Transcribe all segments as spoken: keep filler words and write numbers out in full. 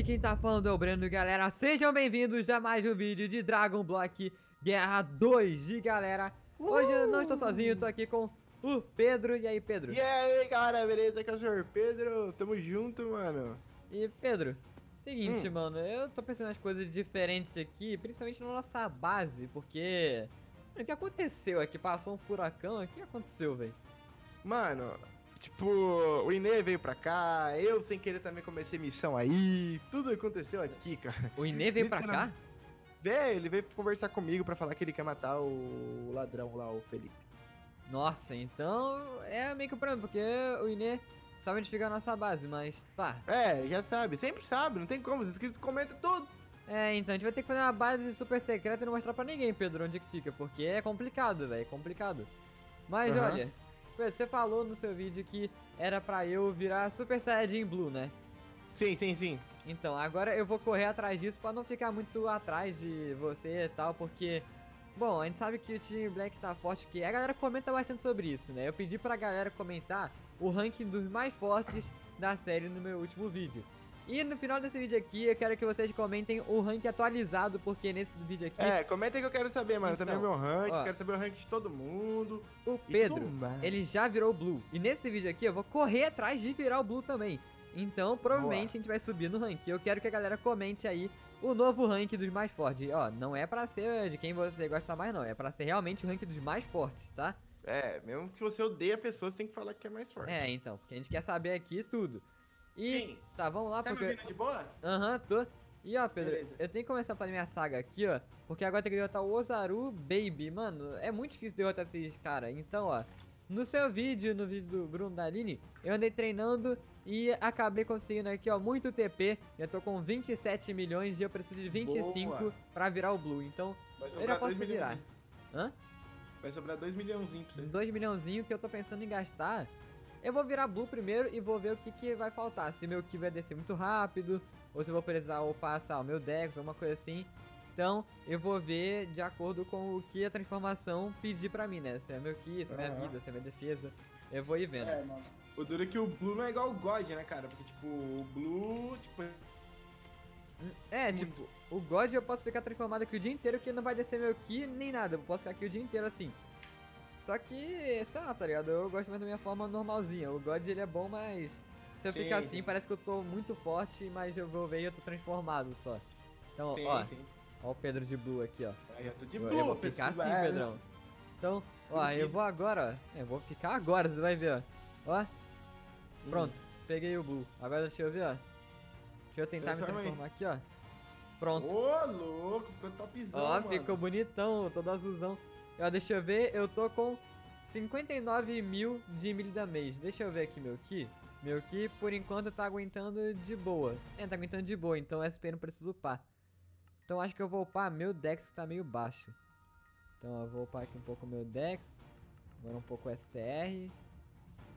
aqui quem tá falando é o Breno, galera. Sejam bem-vindos a mais um vídeo de Dragon Block Guerra dois. E galera, uh! hoje eu não estou sozinho, tô aqui com o Pedro. E aí, Pedro? E aí, galera, beleza? Aqui é o SrPedro, tamo junto, mano. E Pedro, seguinte, hum. mano, eu tô pensando em umas coisas diferentes aqui, principalmente na nossa base, porque... Mano, o que aconteceu aqui? Passou um furacão, o que aconteceu, velho? Mano... Tipo, o Inê veio pra cá, eu sem querer também comecei missão aí, tudo aconteceu aqui, cara. O Inê veio pra cá? Veio, ele veio conversar comigo pra falar que ele quer matar o ladrão lá, o Felipe. Nossa, então é meio que o problema, porque o Inê sabe onde fica a nossa base, mas pá. É, já sabe, sempre sabe, não tem como, os inscritos comentam tudo. É, então a gente vai ter que fazer uma base super secreta e não mostrar pra ninguém, Pedro, onde que fica, porque é complicado, velho, é complicado. Mas uhum. olha... Pedro, você falou no seu vídeo que era pra eu virar Super Saiyajin Blue, né? Sim, sim, sim. Então, agora eu vou correr atrás disso pra não ficar muito atrás de você e tal, porque... Bom, a gente sabe que o time Black tá forte, porque a galera comenta bastante sobre isso, né? Eu pedi pra galera comentar o ranking dos mais fortes da série no meu último vídeo. E no final desse vídeo aqui, eu quero que vocês comentem o rank atualizado, porque nesse vídeo aqui... É, comentem que eu quero saber, mano, então, também o meu rank, ó, quero saber o rank de todo mundo. O Pedro, ele já virou Blue, e nesse vídeo aqui eu vou correr atrás de virar o Blue também. Então, provavelmente Boa. a gente vai subir no rank. Eu quero que a galera comente aí o novo rank dos mais fortes. Ó, não é pra ser de quem você gosta mais não, é pra ser realmente o rank dos mais fortes, tá? É, mesmo que você odeie a pessoa, você tem que falar que é mais forte. É, então, porque a gente quer saber aqui tudo. E, Sim. tá, vamos lá, tá porque... Tá me ouvindo de boa? Aham, uhum, tô. E, ó, Pedro, Beleza. eu tenho que começar a fazer minha saga aqui, ó, porque agora tem que derrotar o Ozaru Baby. Mano, é muito difícil derrotar esses caras. Então, ó, no seu vídeo, no vídeo do Bruno Dalini, eu andei treinando e acabei conseguindo aqui, ó, muito T P. Já tô com vinte e sete milhões e eu preciso de vinte e cinco boa. pra virar o Blue. Então, eu já posso virar. Hã? Vai sobrar dois milhãozinhos pra você. dois milhãozinhos que eu tô pensando em gastar... Eu vou virar Blue primeiro e vou ver o que, que vai faltar. Se meu Ki vai descer muito rápido, ou se eu vou precisar ou passar o meu Dex, ou uma coisa assim. Então, eu vou ver de acordo com o que a transformação pedir pra mim, né? Se é meu Ki, se é minha uhum. vida, se é minha defesa. Eu vou ir vendo. É, mano. O duro é que o Blue não é igual o God, né, cara? Porque, tipo, o Blue, tipo... É, muito. tipo, o God eu posso ficar transformado aqui o dia inteiro, que não vai descer meu Ki nem nada. Eu posso ficar aqui o dia inteiro assim. Só que, sei lá, tá ligado? Eu gosto mais da minha forma normalzinha. O God, ele é bom, mas se eu sim, ficar assim, sim. parece que eu tô muito forte, mas eu vou ver e eu tô transformado só. Então, sim, ó, sim. ó o Pedro de Blue aqui, ó. Eu tô de eu, Blue, eu vou ficar assim, velho. Pedrão. Então, ó, Entendi. eu vou agora, ó. Eu vou ficar agora, você vai ver, ó. Ó, pronto, hum. peguei o Blue. Agora deixa eu ver, ó. Deixa eu tentar eu me transformar aí. aqui, ó. Pronto. Ô, louco, ficou topzão, Ó, mano. ficou bonitão, todo azulzão. Ó, deixa eu ver, eu tô com cinquenta e nove mil de milho da mês. Deixa eu ver aqui meu Ki. Meu Ki, por enquanto, tá aguentando de boa. É, tá aguentando de boa, então S P não precisa upar. Então acho que eu vou upar meu Dex, que tá meio baixo. Então ó, eu vou upar aqui um pouco meu Dex. Agora um pouco S T R.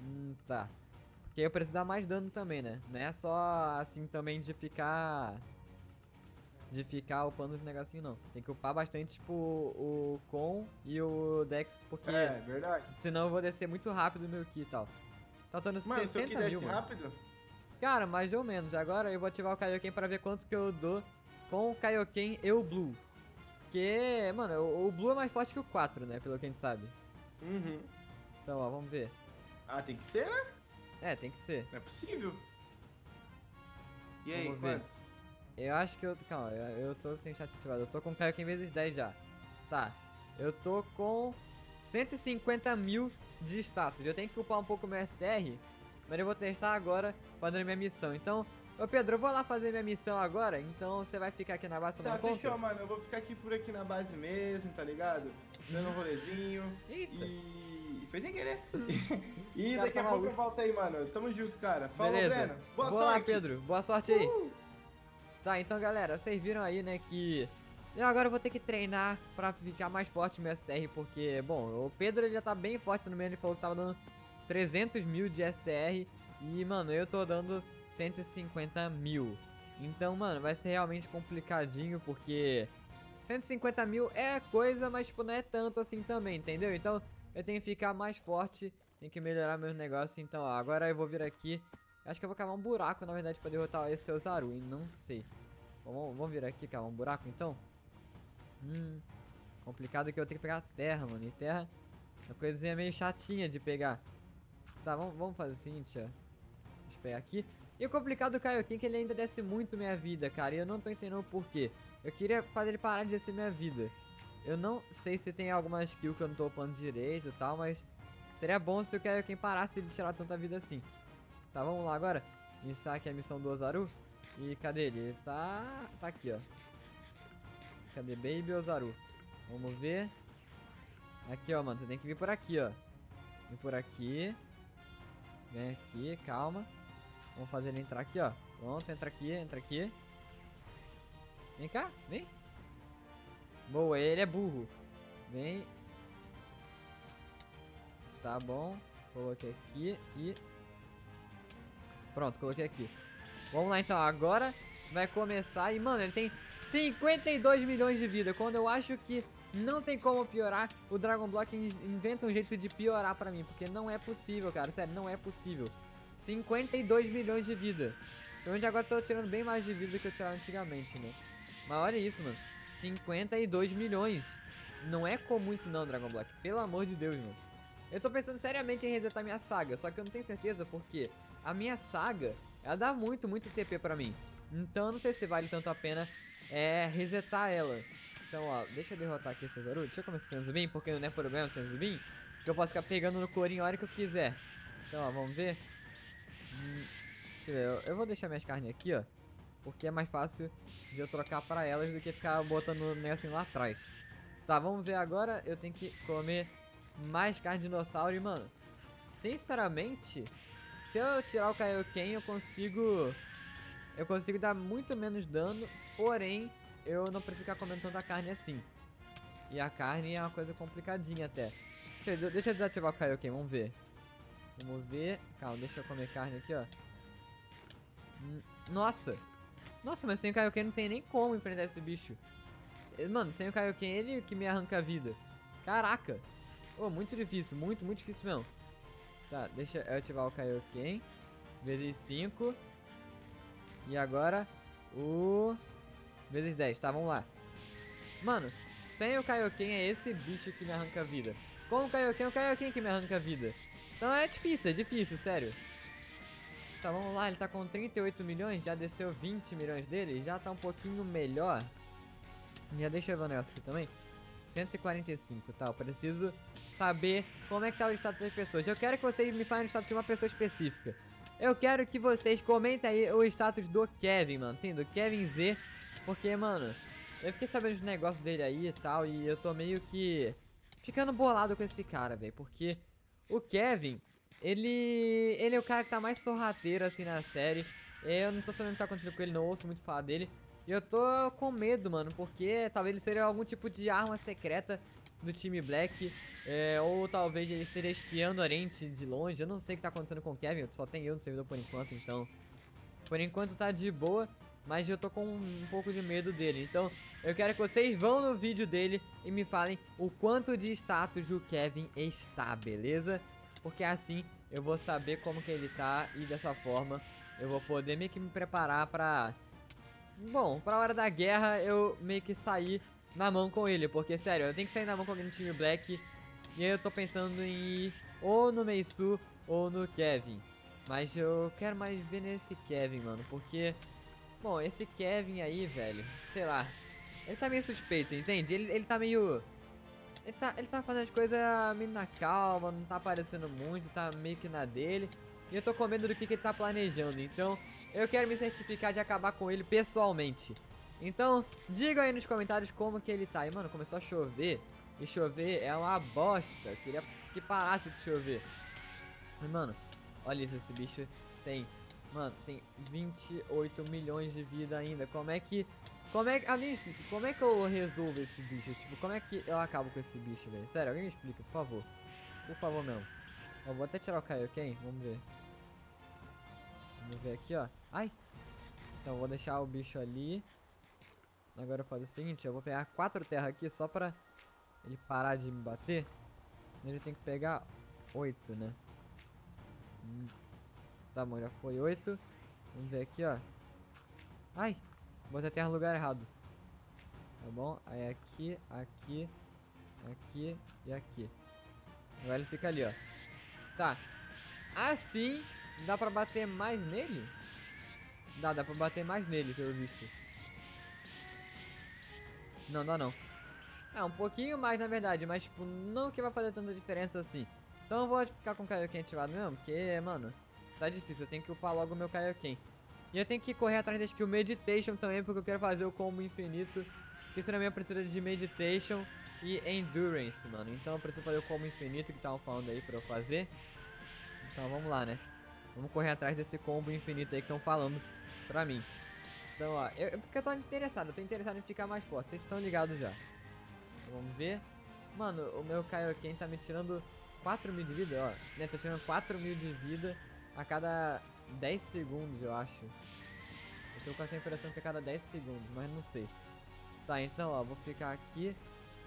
Hum, tá. Porque eu preciso dar mais dano também, né? Não é só assim também de ficar... De ficar upando os negocinho não. Tem que upar bastante, tipo, o com e o Dex, porque... É, verdade. Senão eu vou descer muito rápido o meu Ki e tal. Tá dando sessenta mil, mano. rápido? Cara, mais ou menos. Agora eu vou ativar o Kaioken pra ver quanto que eu dou com o Kaioken e o Blue. Porque, mano, o, o Blue é mais forte que o quatro, né? Pelo que a gente sabe. Uhum. Então, ó, vamos ver. Ah, tem que ser, né? É, tem que ser. Não é possível. E aí, vamos ver. Quantos? Eu acho que eu... Calma, eu, eu tô sem chat ativado. Eu tô com Kaioken vezes dez já. Tá. Eu tô com cento e cinquenta mil de status. Eu tenho que upar um pouco o meu S T R, mas eu vou testar agora fazendo minha missão. Então, ô Pedro, eu vou lá fazer minha missão agora. Então você vai ficar aqui na base tomando conta? Tá, fechou, mano. Eu vou ficar aqui por aqui na base mesmo, tá ligado? Dando um rolezinho. Eita. E... Foi sem querer. E daqui a pouco eu volto aí, mano. Tamo junto, cara. Falou, Breno. Boa sorte. Vou lá, Pedro. Boa sorte aí. Uh! Tá, então galera, vocês viram aí, né, que eu agora vou ter que treinar pra ficar mais forte no meu S T R, porque, bom, o Pedro ele já tá bem forte no meio, ele falou que tava dando trezentos mil de S T R e, mano, eu tô dando cento e cinquenta mil. Então, mano, vai ser realmente complicadinho, porque cento e cinquenta mil é coisa, mas, tipo, não é tanto assim também, entendeu? Então, eu tenho que ficar mais forte, tenho que melhorar meus negócios, então, ó, agora eu vou vir aqui Acho que eu vou cavar um buraco, na verdade, pra derrotar esse Ozaru, hein? Não sei. Vamos, vamos vir aqui cavar um buraco, então? Hum... Complicado que eu tenho que pegar terra, mano. E terra é uma coisinha meio chatinha de pegar. Tá, vamos, vamos fazer o seguinte, ó. Deixa eu pegar aqui. E o complicado do Kaioken é que ele ainda desce muito minha vida, cara. E eu não tô entendendo o porquê. Eu queria fazer ele parar de descer minha vida. Eu não sei se tem alguma skill que eu não tô upando direito e tal, mas... seria bom se o Kaioken parasse de tirar tanta vida assim. Tá, vamos lá agora. Iniciar aqui a missão do Ozaru. E cadê ele? Ele tá... tá aqui, ó. Cadê Baby Ozaru? Vamos ver. Aqui, ó, mano. Você tem que vir por aqui, ó. Vem por aqui. Vem aqui, calma. Vamos fazer ele entrar aqui, ó. Pronto, entra aqui, entra aqui. Vem cá, vem. Boa, ele é burro. Vem. Tá bom. Coloquei aqui e... pronto, coloquei aqui. Vamos lá, então. Agora vai começar. E, mano, ele tem cinquenta e dois milhões de vida. Quando eu acho que não tem como piorar, o Dragon Block inventa um jeito de piorar pra mim. Porque não é possível, cara. Sério, não é possível. cinquenta e dois milhões de vida. Então, agora eu tô tirando bem mais de vida do que eu tirava antigamente, né? Mas olha isso, mano. cinquenta e dois milhões. Não é comum isso não, Dragon Block. Pelo amor de Deus, mano. Eu tô pensando seriamente em resetar minha saga. Só que eu não tenho certeza porque a minha saga, ela dá muito, muito T P pra mim. Então eu não sei se vale tanto a pena é, resetar ela. Então, ó, deixa eu derrotar aqui esse Ozaru. Deixa eu começar o Senzubin, porque não é problema o Senzubin. Que eu posso ficar pegando no corinho a hora que eu quiser. Então, ó, vamos ver. Hum, deixa eu ver, eu, eu vou deixar minhas carnes aqui, ó. Porque é mais fácil de eu trocar pra elas do que ficar botando o negocinho lá atrás. Tá, vamos ver agora. Eu tenho que comer mais carne de dinossauro. E, mano, sinceramente, se eu tirar o Kaioken, eu consigo... eu consigo dar muito menos dano. Porém, eu não preciso ficar comendo tanta carne assim. E a carne é uma coisa complicadinha até. Deixa eu, deixa eu desativar o Kaioken, vamos ver. Vamos ver. Calma, deixa eu comer carne aqui, ó. Nossa. Nossa, mas sem o Kaioken não tem nem como enfrentar esse bicho. Mano, sem o Kaioken ele que me arranca a vida. Caraca. Oh, muito difícil, muito, muito difícil mesmo. Tá, deixa eu ativar o Kaioken. Vezes cinco. E agora o... vezes dez, tá, vamos lá. Mano, sem o Kaioken é esse bicho que me arranca a vida. Com o Kaioken, o Kaioken que me arranca a vida. Então é difícil, é difícil, sério. Tá, vamos lá, ele tá com trinta e oito milhões, já desceu vinte milhões dele, já tá um pouquinho melhor. Já deixa eu ver o negócio aqui também. cento e quarenta e cinco, tá, eu preciso saber como é que tá o status das pessoas. Eu quero que vocês me falem o status de uma pessoa específica. Eu quero que vocês comentem aí o status do Kevin, mano, sim, do Kevin Z. Porque, mano, eu fiquei sabendo dos negócios dele aí e tal, e eu tô meio que ficando bolado com esse cara, velho, porque... o Kevin, ele ele é o cara que tá mais sorrateiro assim na série. Eu não tô sabendo o que tá acontecendo com ele, não ouço muito falar dele. E eu tô com medo, mano, porque talvez ele seja algum tipo de arma secreta do time Black. É, ou talvez ele esteja espiando o Oriente de longe. Eu não sei o que tá acontecendo com o Kevin, só tem eu no servidor por enquanto, então... por enquanto tá de boa, mas eu tô com um pouco de medo dele. Então, eu quero que vocês vão no vídeo dele e me falem o quanto de status o Kevin está, beleza? Porque assim eu vou saber como que ele tá e dessa forma eu vou poder meio que me preparar pra... bom, pra hora da guerra eu meio que sair na mão com ele. Porque, sério, eu tenho que sair na mão com alguém no time Black. E aí eu tô pensando em ir ou no Meisu ou no Kevin. Mas eu quero mais ver nesse Kevin, mano, porque... bom, esse Kevin aí, velho, sei lá, ele tá meio suspeito, entende? Ele, ele tá meio... Ele tá, ele tá fazendo as coisas meio na calma, não tá aparecendo muito, tá meio que na dele. E eu tô com medo do que, que ele tá planejando, então eu quero me certificar de acabar com ele pessoalmente. Então, diga aí nos comentários como que ele tá. E, mano, começou a chover, e chover é uma bosta, eu queria que parasse de chover. Mas, mano, olha isso, esse bicho tem... mano, tem vinte e oito milhões de vida ainda. Como é que... como é que... alguém me explica. Como é que eu resolvo esse bicho? Tipo, como é que eu acabo com esse bicho, velho? Sério, alguém me explica, por favor. Por favor, não. Ó, vou até tirar o Kaioken. Vamos ver. Vamos ver aqui, ó. Ai. Então, vou deixar o bicho ali. Agora eu faço o seguinte. Eu vou pegar quatro terras aqui só pra ele parar de me bater. Ele tem que pegar oito, né? Hum. Tá bom, já foi oito. Vamos ver aqui, ó. Ai, botei até no lugar errado. Tá bom? Aí aqui, aqui, aqui e aqui. Agora ele fica ali, ó. Tá. Assim, dá pra bater mais nele? Dá, dá pra bater mais nele, pelo visto. Não, dá não. É, um pouquinho mais, na verdade. Mas, tipo, não que vai fazer tanta diferença assim. Então eu vou ficar com o Kaioken ativado mesmo. Porque, mano, tá difícil. Eu tenho que upar logo o meu Kaioken. E eu tenho que correr atrás da skill Meditation também. Porque eu quero fazer o combo infinito. Que isso na minha precisa de Meditation e Endurance, mano. Então eu preciso fazer o combo infinito que estavam falando aí pra eu fazer. Então vamos lá, né? Vamos correr atrás desse combo infinito aí que estão falando pra mim. Então, ó, eu, porque eu tô interessado, eu tô interessado em ficar mais forte. Vocês estão ligados já. Então, vamos ver. Mano, o meu Kaioken tá me tirando quatro mil de vida, ó. Né, tá tirando quatro mil de vida a cada dez segundos, eu acho. Eu tô com essa impressão que é a cada dez segundos, mas não sei. Tá, então, ó, vou ficar aqui.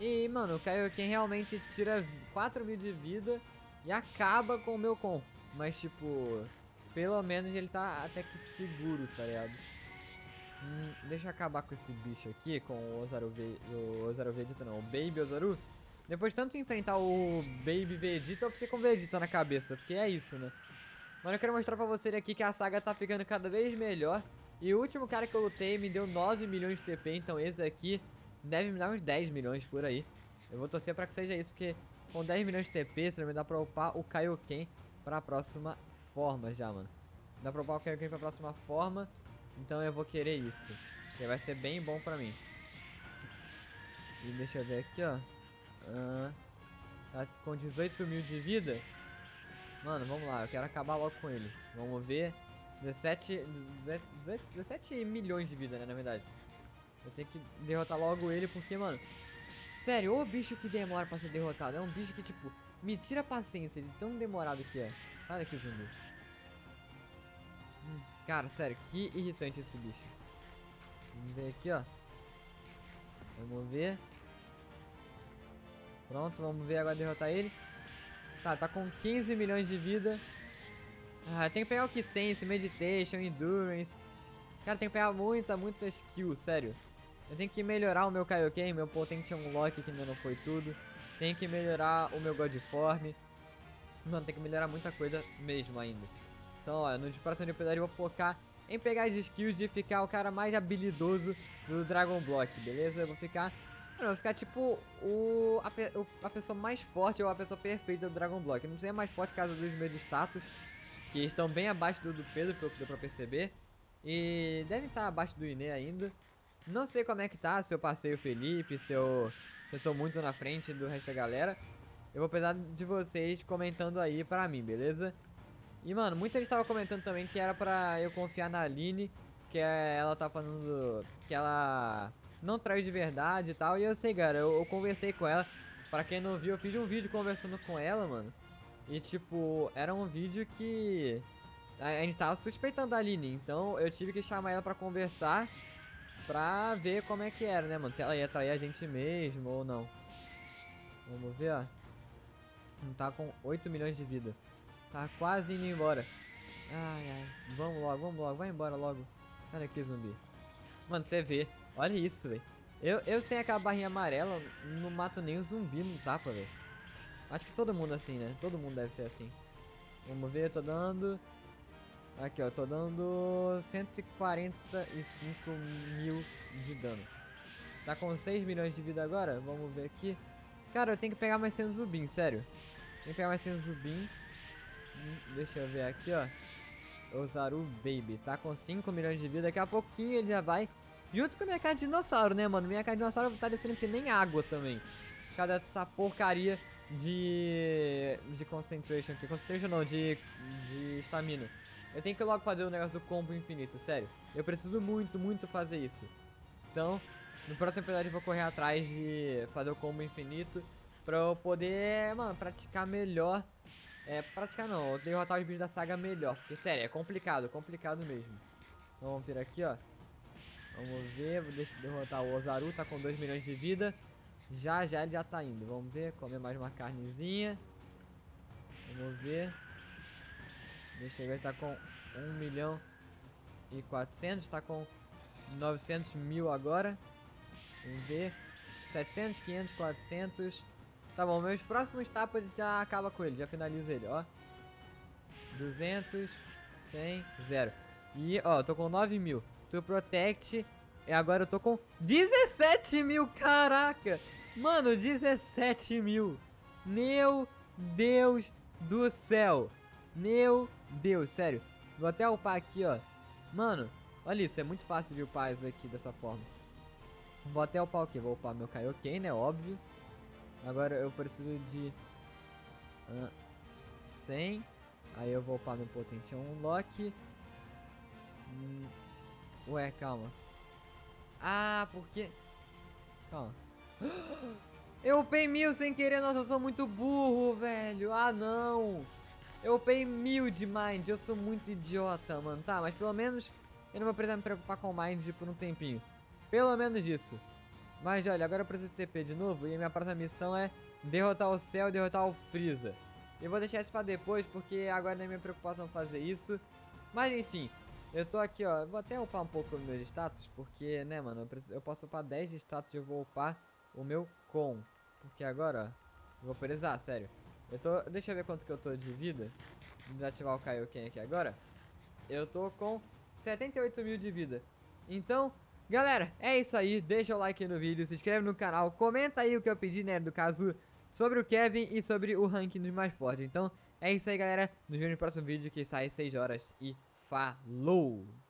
E, mano, o Kaioken realmente tira quatro mil de vida e acaba com o meu com. Mas, tipo, pelo menos ele tá até que seguro, tá ligado? Hum, deixa eu acabar com esse bicho aqui, com o Ozaru Ve o Ozaru Vegeta, não, o Baby Ozaru. Depois de tanto enfrentar o Baby Vegeta, eu fiquei com o Vegeta na cabeça, porque é isso, né? Mas eu quero mostrar pra vocês aqui que a saga tá ficando cada vez melhor. E o último cara que eu lutei me deu nove milhões de T P, então esse aqui deve me dar uns dez milhões por aí. Eu vou torcer pra que seja isso, porque com dez milhões de T P, se não me dá pra upar o Kaioken pra próxima forma já, mano. Dá pra upar o Kaioken pra próxima forma. Então eu vou querer isso, que vai ser bem bom pra mim. E deixa eu ver aqui, ó. uh, Tá com dezoito mil de vida. Mano, vamos lá, eu quero acabar logo com ele. Vamos ver. Dezessete milhões de vida, né, na verdade. Eu tenho que derrotar logo ele, porque, mano, sério, o bicho que demora pra ser derrotado. É um bicho que, tipo, me tira a paciência de tão demorado que é. Sai daqui, Jumbo. Hum, cara, sério, que irritante esse bicho. Vamos ver aqui, ó. Vamos ver. Pronto, vamos ver agora derrotar ele. Tá, tá com quinze milhões de vida. Ah, eu tenho que pegar o que sense, Meditation, Endurance. Cara, tem que pegar muita, muita skill, sério. Eu tenho que melhorar o meu Kaioken, meu Potential Lock que ainda não foi tudo. Tem que melhorar o meu Godform. Mano, tem que melhorar muita coisa mesmo ainda. Então, ó, no próximo episódio eu vou focar em pegar as skills e ficar o cara mais habilidoso do Dragon Block, beleza? Eu vou ficar... Mano, eu vou ficar tipo o a, pe... o... a pessoa mais forte ou a pessoa perfeita do Dragon Block. Eu não sei mais forte por causa dos meus status, que estão bem abaixo do, do Pedro, pelo que deu pra perceber. E devem estar abaixo do Inê ainda. Não sei como é que tá, se eu passei o Felipe, se eu... Eu tô muito na frente do resto da galera. Eu vou precisar de vocês comentando aí pra mim, beleza? E, mano, muita gente tava comentando também que era pra eu confiar na Aline. Que ela tá falando que ela não traiu de verdade e tal. E eu sei, cara, eu, eu conversei com ela. Pra quem não viu, eu fiz um vídeo conversando com ela, mano. E, tipo, era um vídeo que a gente tava suspeitando a Aline. Então, eu tive que chamar ela pra conversar. Pra ver como é que era, né, mano? Se ela ia trair a gente mesmo ou não. Vamos ver, ó. Tá com oito milhões de vida. Tá quase indo embora. Ai, ai. Vamos logo, vamos logo. Vai embora logo. Olha aqui, zumbi. Mano, você vê. Olha isso, velho. Eu, eu sem aquela barrinha amarela, não mato nem o zumbi no tapa, velho. Acho que todo mundo assim, né? Todo mundo deve ser assim. Vamos ver, eu tô dando... Aqui, ó, tô dando cento e quarenta e cinco mil de dano. Tá com seis milhões de vida agora? Vamos ver aqui. Cara, eu tenho que pegar mais cem zubim, sério. Tem que pegar mais cem zubim. Deixa eu ver aqui, ó. Ozaru Baby. Tá com cinco milhões de vida. Daqui a pouquinho ele já vai. Junto com a minha cara de dinossauro, né, mano? Minha cara de dinossauro tá descendo que nem água também. Por causa dessa porcaria de... De concentration aqui. Concentration não, de... De estamina. Eu tenho que logo fazer o negócio do combo infinito, sério. Eu preciso muito, muito fazer isso. Então, no próximo episódio eu vou correr atrás de fazer o combo infinito. Pra eu poder, mano, praticar melhor. É, praticar não, eu derrotar os bichos da saga melhor. Porque, sério, é complicado, complicado mesmo. Então, vamos vir aqui, ó. Vamos ver, vou derrotar o Ozaru, tá com dois milhões de vida. Já, já, ele já tá indo. Vamos ver, comer mais uma carnezinha. Vamos ver. Ele chegou, ele tá com um milhão e quatrocentos, tá com novecentos mil agora. Vamos ver. setecentos, quinhentos, quatrocentos. Tá bom, meus próximos tapas já acaba com ele, já finaliza ele, ó. duzentos, cem, zero. E, ó, eu tô com nove mil. Tu protect. E agora eu tô com dezessete mil, caraca. Mano, dezessete mil. Meu Deus do céu. Meu Deus, sério. Vou até upar aqui, ó. Mano, olha isso, é muito fácil de upar isso aqui dessa forma. Vou até upar o que? Vou upar meu Kaioken, né? Óbvio. Agora eu preciso de uh, cem. Aí eu vou upar meu Potential Lock. Hum. Ué, calma. Ah, porque... Calma. Eu upei mil sem querer. Nossa, eu sou muito burro, velho. Ah, não. Eu upei mil de Mind. Eu sou muito idiota, mano. Tá, mas pelo menos eu não vou precisar me preocupar com Mind por um tempinho. Pelo menos isso. Mas olha, agora eu preciso de T P de novo. E a minha próxima missão é derrotar o Cell e derrotar o Freeza. Eu vou deixar isso pra depois, porque agora não é minha preocupação fazer isso. Mas enfim, eu tô aqui, ó. Vou até upar um pouco o meu status, porque, né, mano, eu, preciso, eu posso upar dez de status e eu vou upar o meu com. Porque agora, ó, eu vou precisar, sério. Eu tô... Deixa eu ver quanto que eu tô de vida. Vou desativar o Kaioken aqui agora. Eu tô com setenta e oito mil de vida. Então... Galera, é isso aí, deixa o like no vídeo, se inscreve no canal, comenta aí o que eu pedi, né, do caso, sobre o Kevin e sobre o ranking dos mais fortes. Então, é isso aí, galera, nos vemos no próximo vídeo que sai às seis horas e falou!